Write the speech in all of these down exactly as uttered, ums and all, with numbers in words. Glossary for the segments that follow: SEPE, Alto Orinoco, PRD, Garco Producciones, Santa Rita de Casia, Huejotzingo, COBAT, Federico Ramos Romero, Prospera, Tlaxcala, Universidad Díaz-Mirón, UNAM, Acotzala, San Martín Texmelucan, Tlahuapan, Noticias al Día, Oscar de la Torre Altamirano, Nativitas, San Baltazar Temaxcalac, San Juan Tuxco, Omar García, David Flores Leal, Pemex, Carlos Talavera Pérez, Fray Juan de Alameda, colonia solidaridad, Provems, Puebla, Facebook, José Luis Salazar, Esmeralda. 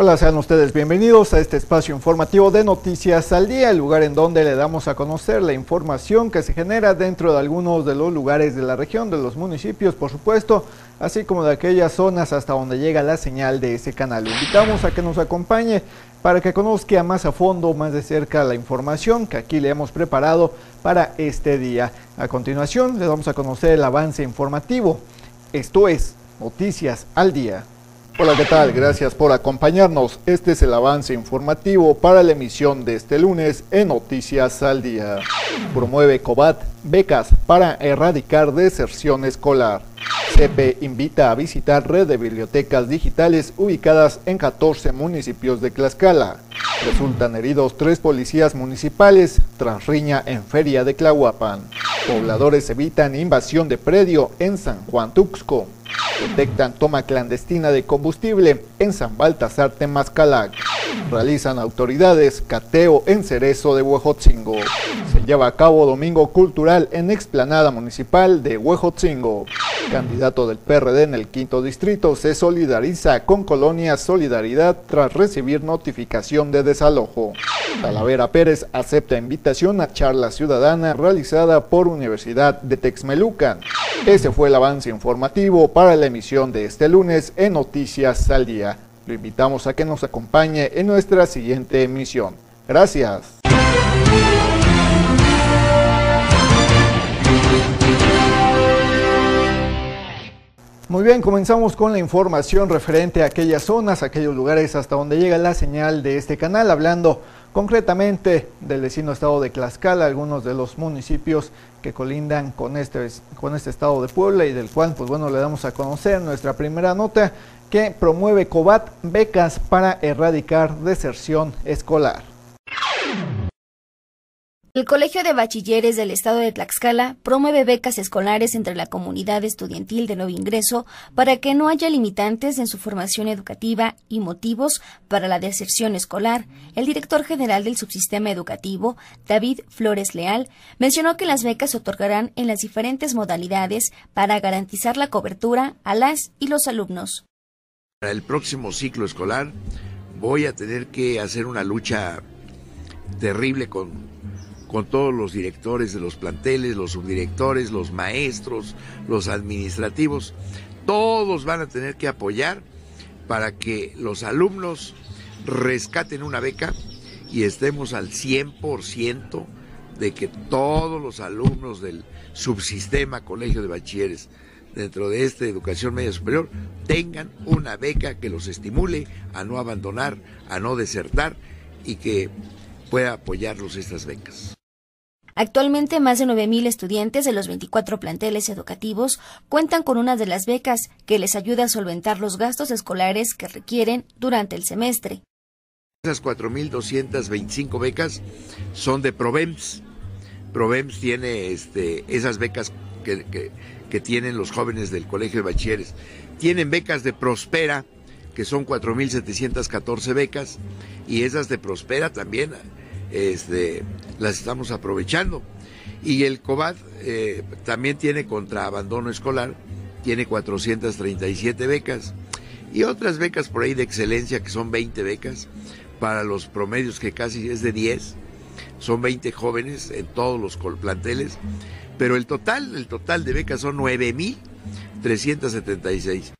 Hola, sean ustedes bienvenidos a este espacio informativo de Noticias al Día, el lugar en donde le damos a conocer la información que se genera dentro de algunos de los lugares de la región, de los municipios, por supuesto, así como de aquellas zonas hasta donde llega la señal de ese canal. Le invitamos a que nos acompañe para que conozca más a fondo, más de cerca la información que aquí le hemos preparado para este día. A continuación, les vamos a conocer el avance informativo. Esto es Noticias al Día. Hola, ¿qué tal? Gracias por acompañarnos. Este es el avance informativo para la emisión de este lunes en Noticias al Día. Promueve COBAT becas para erradicar deserción escolar. SEPE invita a visitar red de bibliotecas digitales ubicadas en catorce municipios de Tlaxcala. Resultan heridos tres policías municipales tras riña en feria de Tlahuapan. Pobladores evitan invasión de predio en San Juan Tuxco. Detectan toma clandestina de combustible en San Baltazar Temaxcalac. Realizan autoridades cateo en Cerezo de Huejotzingo. Se lleva a cabo domingo cultural en explanada municipal de Huejotzingo. Candidato del P R D en el quinto distrito se solidariza con Colonia Solidaridad tras recibir notificación de desalojo. Talavera Pérez acepta invitación a charla ciudadana realizada por Universidad de Texmelucan. Ese fue el avance informativo para la emisión de este lunes en Noticias al Día. Lo invitamos a que nos acompañe en nuestra siguiente emisión. Gracias. Muy bien, comenzamos con la información referente a aquellas zonas, aquellos lugares hasta donde llega la señal de este canal, hablando concretamente del vecino estado de Tlaxcala, algunos de los municipios que colindan con este, con este estado de Puebla y del cual, pues bueno, le damos a conocer nuestra primera nota que promueve COBAT becas para erradicar deserción escolar. El Colegio de Bachilleres del Estado de Tlaxcala promueve becas escolares entre la comunidad estudiantil de nuevo ingreso para que no haya limitantes en su formación educativa y motivos para la deserción escolar. El director general del subsistema educativo, David Flores Leal, mencionó que las becas se otorgarán en las diferentes modalidades para garantizar la cobertura a las y los alumnos. Para el próximo ciclo escolar voy a tener que hacer una lucha terrible con... con todos los directores de los planteles, los subdirectores, los maestros, los administrativos. Todos van a tener que apoyar para que los alumnos rescaten una beca y estemos al cien por ciento de que todos los alumnos del subsistema Colegio de Bachilleres dentro de esta educación media superior tengan una beca que los estimule a no abandonar, a no desertar y que pueda apoyarlos estas becas. Actualmente, más de nueve mil estudiantes de los veinticuatro planteles educativos cuentan con una de las becas que les ayuda a solventar los gastos escolares que requieren durante el semestre. Esas cuatro mil doscientas veinticinco becas son de Provems. Provems tiene este, esas becas que, que, que tienen los jóvenes del Colegio de Bachilleres. Tienen becas de Prospera, que son cuatro mil setecientas catorce becas, y esas de Prospera también este, las estamos aprovechando. Y el COBAT eh, también tiene contra abandono escolar, tiene cuatrocientas treinta y siete becas, y otras becas por ahí de excelencia que son veinte becas, para los promedios que casi es de diez, son veinte jóvenes en todos los planteles, pero el total, el total de becas son nueve mil trescientas setenta y seis.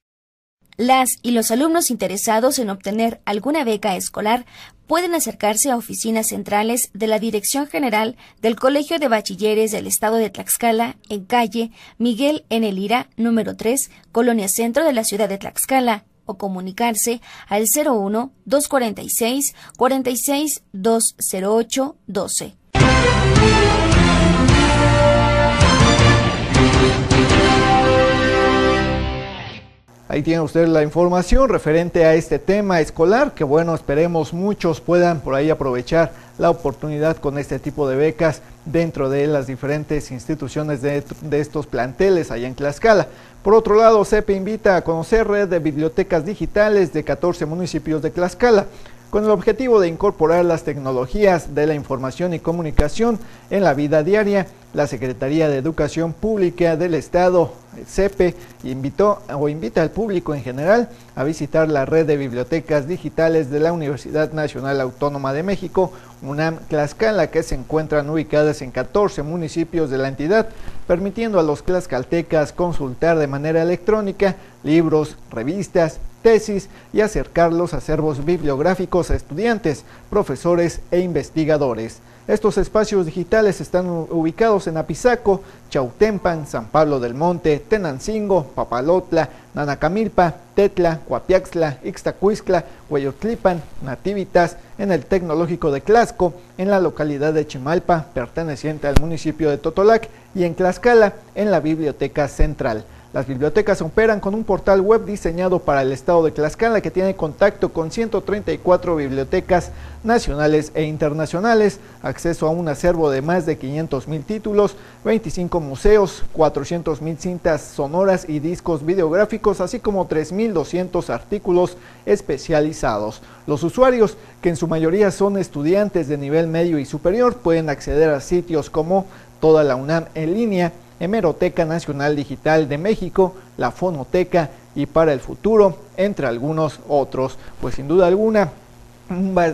Las y los alumnos interesados en obtener alguna beca escolar pueden acercarse a oficinas centrales de la Dirección General del Colegio de Bachilleres del Estado de Tlaxcala en calle Miguel N. Lira, número tres, Colonia Centro de la ciudad de Tlaxcala, o comunicarse al cero uno, dos cuatro seis, cuatro seis, dos cero ocho, doce. Ahí tiene usted la información referente a este tema escolar, que bueno, esperemos muchos puedan por ahí aprovechar la oportunidad con este tipo de becas dentro de las diferentes instituciones de, de estos planteles allá en Tlaxcala. Por otro lado, SEPE invita a conocer red de bibliotecas digitales de catorce municipios de Tlaxcala. con el objetivo de incorporar las tecnologías de la información y comunicación en la vida diaria. La Secretaría de Educación Pública del Estado, SEPE, invitó o invita al público en general a visitar la red de bibliotecas digitales de la Universidad Nacional Autónoma de México, UNAM Tlaxcala, que se encuentran ubicadas en catorce municipios de la entidad, permitiendo a los tlaxcaltecas consultar de manera electrónica libros, revistas, tesis y acercar los acervos bibliográficos a estudiantes, profesores e investigadores. Estos espacios digitales están ubicados en Apizaco, Chautempan, San Pablo del Monte, Tenancingo, Papalotla, Nanacamilpa, Tetla, Coapiaxtla, Ixtacuistla, Huejotlipan, Nativitas, en el Tecnológico de Tlaxco, en la localidad de Chimalpa, perteneciente al municipio de Totolac, y en Tlaxcala, en la Biblioteca Central. Las bibliotecas operan con un portal web diseñado para el estado de Tlaxcala que tiene contacto con ciento treinta y cuatro bibliotecas nacionales e internacionales, acceso a un acervo de más de quinientos mil títulos, veinticinco museos, cuatrocientas mil cintas sonoras y discos videográficos, así como tres mil doscientos artículos especializados. Los usuarios, que en su mayoría son estudiantes de nivel medio y superior, pueden acceder a sitios como Toda la UNAM en línea, Hemeroteca Nacional Digital de México, la Fonoteca y Para el Futuro, entre algunos otros. Pues sin duda alguna,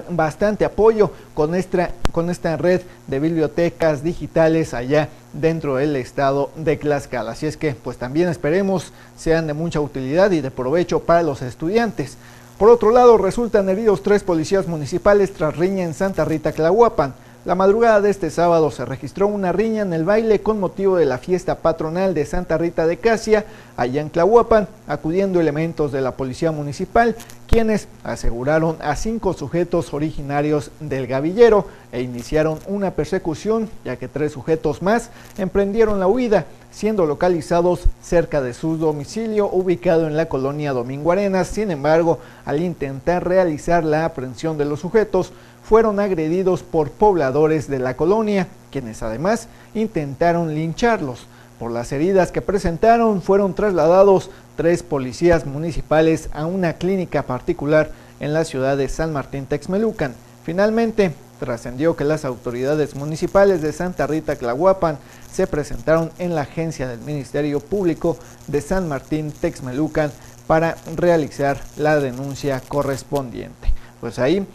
bastante apoyo con esta, con esta red de bibliotecas digitales allá dentro del estado de Tlaxcala. Así es que pues también esperemos sean de mucha utilidad y de provecho para los estudiantes. Por otro lado, resultan heridos tres policías municipales tras riña en Santa Rita, Tlahuapan. La madrugada de este sábado se registró una riña en el baile con motivo de la fiesta patronal de Santa Rita de Casia, allá en Tlahuapan, acudiendo elementos de la policía municipal, quienes aseguraron a cinco sujetos originarios del Gavillero e iniciaron una persecución, ya que tres sujetos más emprendieron la huida, siendo localizados cerca de su domicilio ubicado en la colonia Domingo Arenas. Sin embargo, al intentar realizar la aprehensión de los sujetos, fueron agredidos por pobladores de la colonia, quienes además intentaron lincharlos. Por las heridas que presentaron, fueron trasladados tres policías municipales a una clínica particular en la ciudad de San Martín Texmelucan. Finalmente, trascendió que las autoridades municipales de Santa Rita, Tlahuapan, se presentaron en la agencia del Ministerio Público de San Martín Texmelucan para realizar la denuncia correspondiente. Pues ahí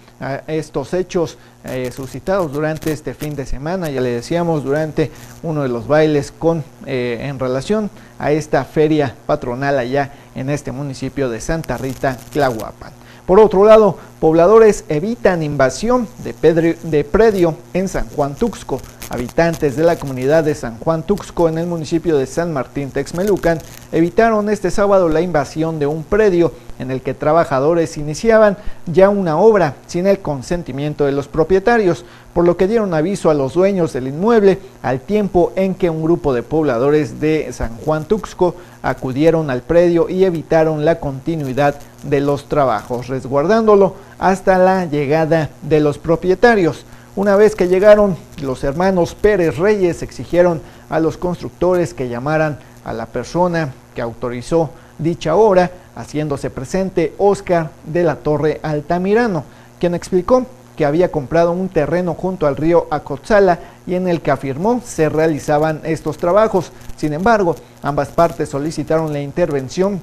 estos hechos eh, suscitados durante este fin de semana, ya le decíamos, durante uno de los bailes con eh, en relación a esta feria patronal allá en este municipio de Santa Rita, Tlahuapan. Por otro lado, pobladores evitan invasión de, pedre, de predio en San Juan Tuxco. Habitantes de la comunidad de San Juan Tuxco en el municipio de San Martín Texmelucan evitaron este sábado la invasión de un predio en el que trabajadores iniciaban ya una obra sin el consentimiento de los propietarios, por lo que dieron aviso a los dueños del inmueble al tiempo en que un grupo de pobladores de San Juan Tuxco acudieron al predio y evitaron la continuidad de los trabajos, resguardándolo hasta la llegada de los propietarios. Una vez que llegaron, los hermanos Pérez Reyes exigieron a los constructores que llamaran a la persona que autorizó dicha obra, haciéndose presente Oscar de la Torre Altamirano, quien explicó que había comprado un terreno junto al río Acotzala y en el que afirmó se realizaban estos trabajos. Sin embargo, ambas partes solicitaron la intervención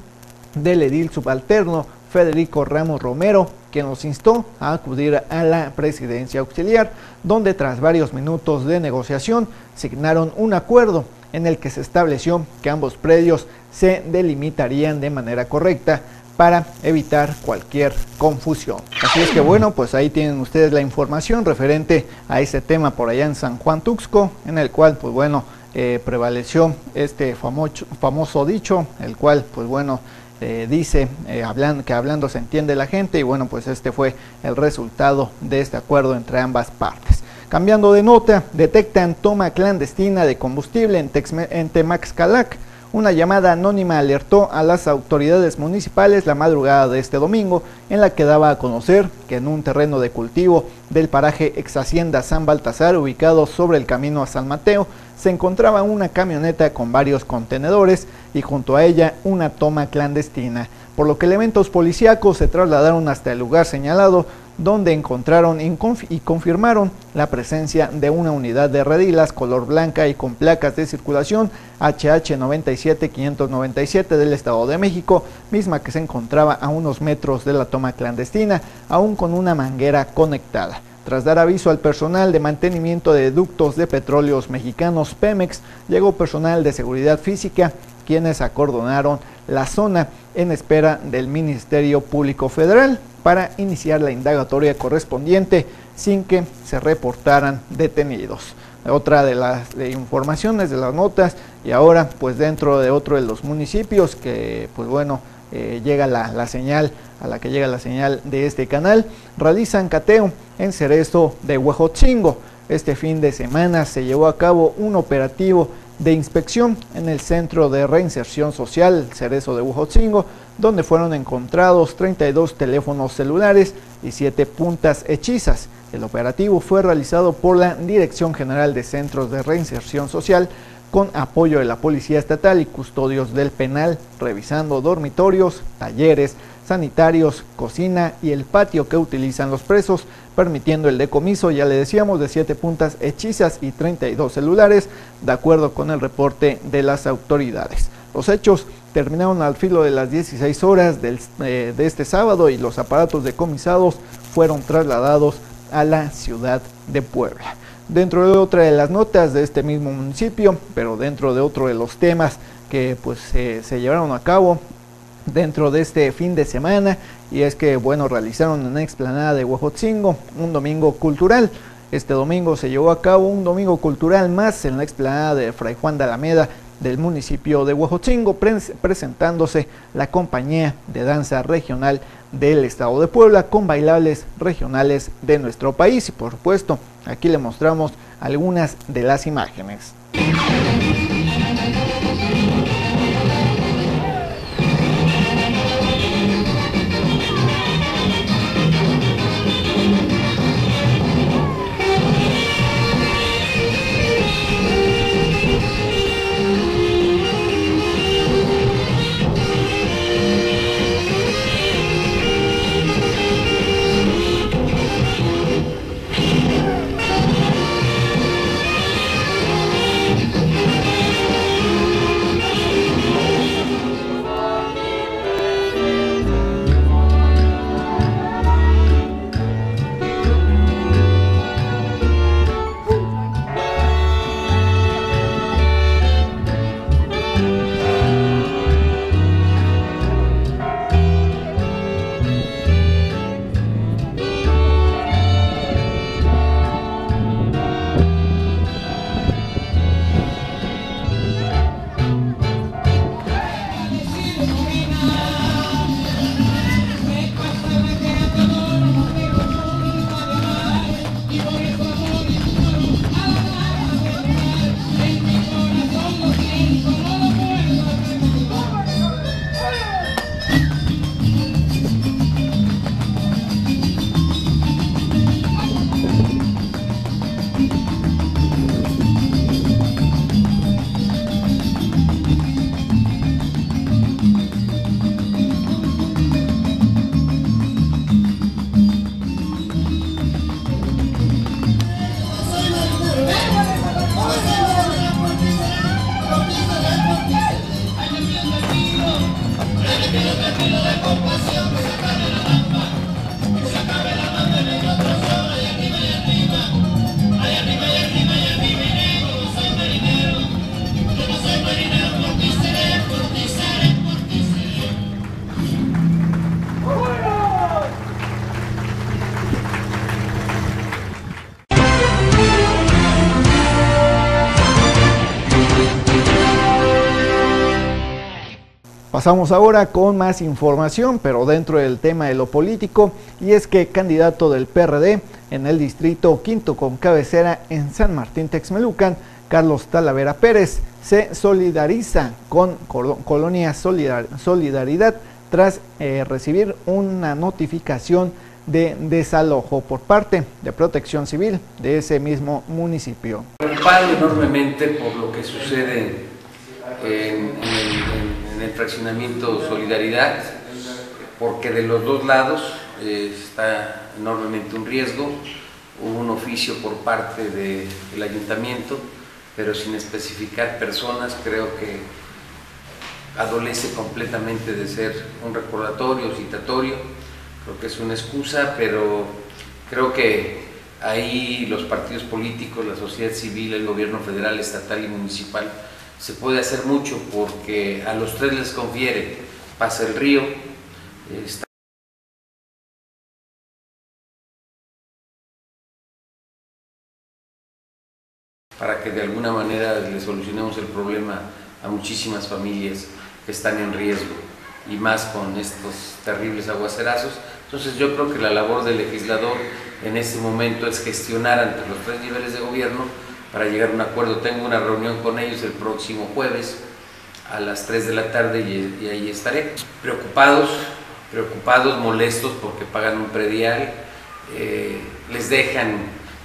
del edil subalterno Federico Ramos Romero, quien los instó a acudir a la presidencia auxiliar, donde tras varios minutos de negociación signaron un acuerdo en el que se estableció que ambos predios se delimitarían de manera correcta para evitar cualquier confusión. Así es que bueno, pues ahí tienen ustedes la información referente a ese tema por allá en San Juan Tuxco, en el cual pues bueno, eh, prevaleció este famoso, famoso dicho, el cual pues bueno, Eh, dice eh, hablan, que hablando se entiende la gente, y bueno, pues este fue el resultado de este acuerdo entre ambas partes. Cambiando de nota, detectan toma clandestina de combustible en, Texme, en Temaxcalac. Una llamada anónima alertó a las autoridades municipales la madrugada de este domingo, en la que daba a conocer que en un terreno de cultivo del paraje ex hacienda San Baltazar, ubicado sobre el camino a San Mateo, se encontraba una camioneta con varios contenedores y junto a ella una toma clandestina, por lo que elementos policíacos se trasladaron hasta el lugar señalado, donde encontraron y confirmaron la presencia de una unidad de redilas color blanca y con placas de circulación H H nueve siete cinco nueve siete del Estado de México, misma que se encontraba a unos metros de la toma clandestina, aún con una manguera conectada. Tras dar aviso al personal de mantenimiento de ductos de petróleos mexicanos Pemex, llegó personal de seguridad física, quienes acordonaron la zona en espera del Ministerio Público Federal para iniciar la indagatoria correspondiente sin que se reportaran detenidos. Otra de las informaciones de las notas, y ahora pues dentro de otro de los municipios que pues bueno eh, llega la, la señal a la que llega la señal de este canal, realizan cateo en Cerezo de Huejotzingo. Este fin de semana se llevó a cabo un operativo de inspección en el Centro de Reinserción Social Cerezo de Huejotzingo, donde fueron encontrados treinta y dos teléfonos celulares y siete puntas hechizas. El operativo fue realizado por la Dirección General de Centros de Reinserción Social con apoyo de la Policía Estatal y Custodios del Penal, revisando dormitorios, talleres, sanitarios, cocina y el patio que utilizan los presos, permitiendo el decomiso, ya le decíamos, de siete puntas hechizas y treinta y dos celulares, de acuerdo con el reporte de las autoridades. Los hechos terminaron al filo de las dieciséis horas del, eh, de este sábado, y los aparatos decomisados fueron trasladados a la ciudad de Puebla. Dentro de otra de las notas de este mismo municipio, pero dentro de otro de los temas que pues eh, se llevaron a cabo dentro de este fin de semana, y es que bueno realizaron en la explanada de Huejotzingo un domingo cultural. Este domingo se llevó a cabo un domingo cultural más en la explanada de Fray Juan de Alameda del municipio de Huejotzingo, pre presentándose la compañía de danza regional del estado de Puebla con bailables regionales de nuestro país, y por supuesto aquí le mostramos algunas de las imágenes. Pasamos ahora con más información, pero dentro del tema de lo político, y es que candidato del P R D en el distrito quinto con cabecera en San Martín Texmelucan, Carlos Talavera Pérez, se solidariza con Colonia Solidaridad tras eh, recibir una notificación de desalojo por parte de Protección Civil de ese mismo municipio. Me preocupa enormemente por lo que sucede en el en el fraccionamiento Solidaridad, porque de los dos lados eh, está enormemente un riesgo. Hubo un oficio por parte de, del ayuntamiento, pero sin especificar personas, creo que adolece completamente de ser un recordatorio, citatorio. Creo que es una excusa, pero creo que ahí los partidos políticos, la sociedad civil, el gobierno federal, estatal y municipal se puede hacer mucho, porque a los tres les confiere, pasa el río, está para que de alguna manera le solucionemos el problema a muchísimas familias que están en riesgo, y más con estos terribles aguacerazos. Entonces yo creo que la labor del legislador en este momento es gestionar ante los tres niveles de gobierno para llegar a un acuerdo. Tengo una reunión con ellos el próximo jueves a las tres de la tarde y, y ahí estaré. Preocupados, preocupados, molestos porque pagan un predial, eh, les dejan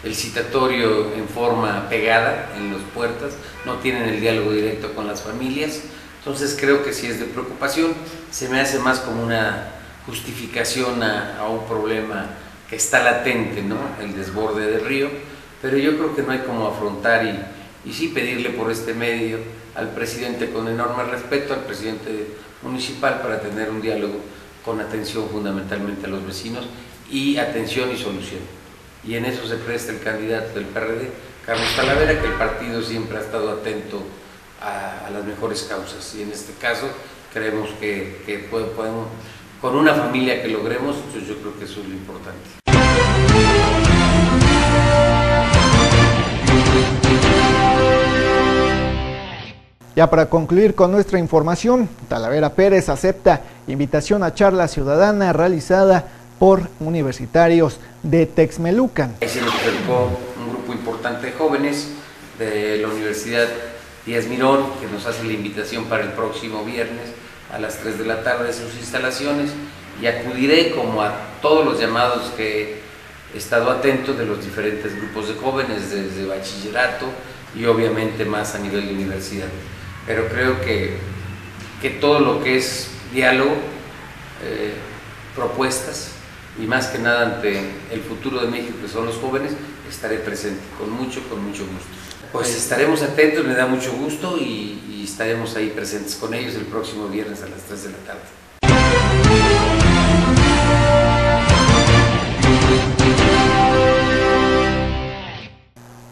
el citatorio en forma pegada en las puertas, no tienen el diálogo directo con las familias. Entonces creo que si es de preocupación, se me hace más como una justificación a, a un problema que está latente, ¿no? El desborde del río, pero yo creo que no hay como afrontar y, y sí pedirle por este medio al presidente, con enorme respeto al presidente municipal, para tener un diálogo con atención fundamentalmente a los vecinos y atención y solución. Y en eso se presta el candidato del P R D, Carlos Talavera, que el partido siempre ha estado atento a, a las mejores causas, y en este caso creemos que, que podemos, con una familia que logremos, entonces yo creo que eso es lo importante. Ya para concluir con nuestra información, Talavera Pérez acepta invitación a charla ciudadana realizada por universitarios de Texmelucan. Ahí se nos acercó un grupo importante de jóvenes de la Universidad Díaz-Mirón, que nos hace la invitación para el próximo viernes a las tres de la tarde de sus instalaciones, y acudiré como a todos los llamados que he estado atento de los diferentes grupos de jóvenes, desde bachillerato y obviamente más a nivel de universidad. Pero creo que, que todo lo que es diálogo, eh, propuestas, y más que nada ante el futuro de México, que son los jóvenes, estaré presente, con mucho, con mucho gusto. Pues estaremos atentos, me da mucho gusto, y, y estaremos ahí presentes con ellos el próximo viernes a las tres de la tarde.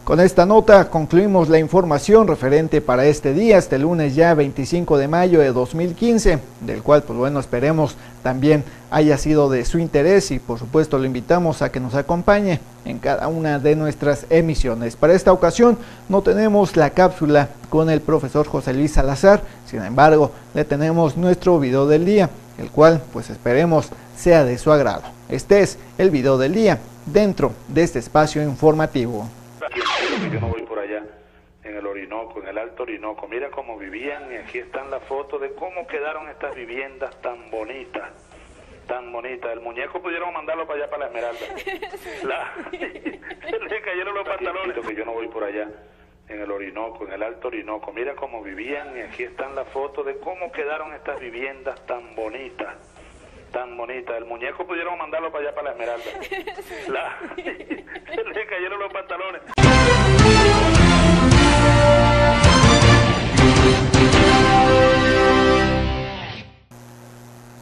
Con esta nota concluimos la información referente para este día, este lunes ya veinticinco de mayo de dos mil quince, del cual, pues bueno, esperemos también haya sido de su interés, y por supuesto lo invitamos a que nos acompañe en cada una de nuestras emisiones. Para esta ocasión no tenemos la cápsula con el profesor José Luis Salazar, sin embargo le tenemos nuestro video del día, el cual pues esperemos sea de su agrado. Este es el video del día dentro de este espacio informativo. Yo no voy por allá, en el Orinoco, en el Alto Orinoco. Mira cómo vivían, y aquí están las fotos de cómo quedaron estas viviendas tan bonitas, tan bonitas. El muñeco pudieron mandarlo para allá, para la Esmeralda. La... Le cayeron los pantalones. Que yo no voy por allá, en el Orinoco, en el Alto Orinoco. Mira cómo vivían, y aquí están las fotos de cómo quedaron estas viviendas tan bonitas, tan bonita. El muñeco pudieron mandarlo para allá, para la Esmeralda. La... Le cayeron los pantalones.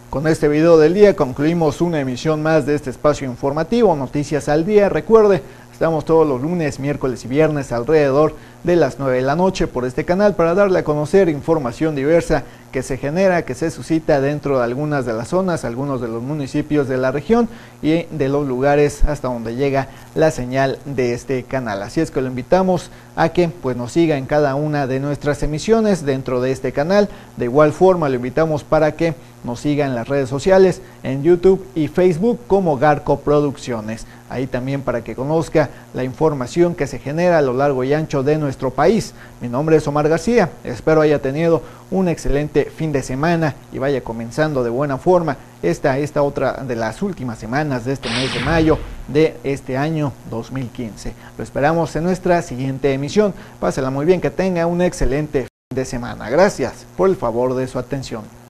Con este video del día concluimos una emisión más de este espacio informativo, Noticias al Día. Recuerde, estamos todos los lunes, miércoles y viernes alrededor de las nueve de la noche por este canal para darle a conocer información diversa que se genera, que se suscita dentro de algunas de las zonas, algunos de los municipios de la región y de los lugares hasta donde llega la señal de este canal. Así es que lo invitamos a que pues, nos siga en cada una de nuestras emisiones dentro de este canal. De igual forma lo invitamos para que nos siga en las redes sociales, en YouTube y Facebook como Garco Producciones. Ahí también para que conozca la información que se genera a lo largo y ancho de nuestro país. Mi nombre es Omar García, espero haya tenido un excelente fin de semana y vaya comenzando de buena forma esta, esta otra de las últimas semanas de este mes de mayo de este año dos mil quince. Lo esperamos en nuestra siguiente emisión. Pásela muy bien, que tenga un excelente fin de semana. Gracias por el favor de su atención.